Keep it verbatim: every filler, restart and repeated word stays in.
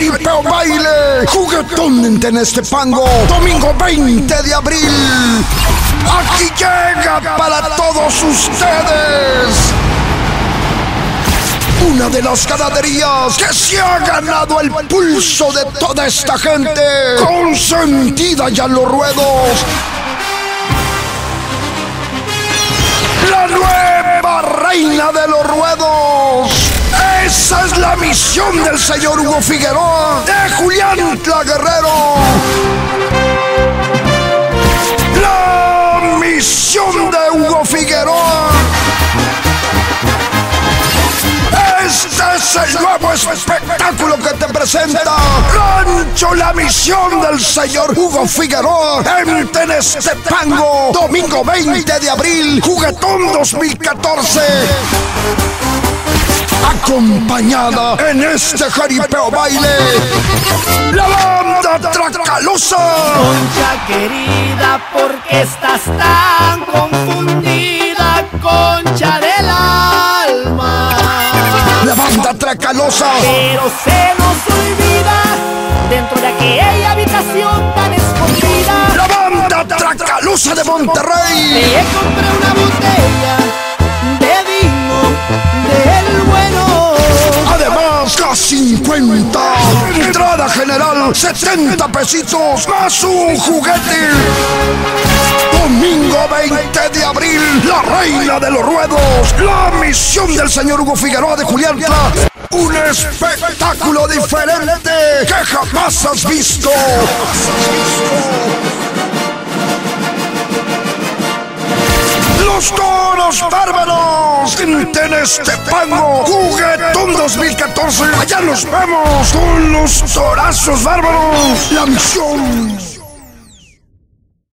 Jaripeo Baile, Juguetón en Tenextepango, domingo veinte de abril. Aquí llega para todos ustedes una de las ganaderías que se ha ganado el pulso de toda esta gente, consentida ya en los ruedos. La nueva reina de los ruedos. Esa es la misión del señor Hugo Figueroa, de Julián Tlaguerrero. La misión de Hugo Figueroa. Este es el nuevo espectáculo que te presenta Rancho La Misión del señor Hugo Figueroa en Tenextepango, domingo veinte de abril, Juguetón dos mil catorce. Acompañada en este jaripeo baile, la Banda Trakalosa. Concha querida, ¿por qué estás tan confundida, concha del alma? La Banda Trakalosa. Pero se nos olvida, dentro de aquella habitación tan escondida, la Banda Trakalosa de Monterrey. Te compré una botella de vino del bueno. Además, las cincuenta. Entrada general, setenta pesitos, más un juguete. Domingo veinte de abril, la reina de los ruedos, la misión del señor Hugo Figueroa de Julián Tla. Un espectáculo diferente que jamás has visto. Los toros bárbaros en Tenextepango, Juguetón dos mil catorce. Allá nos vemos con los torazos bárbaros, la misión.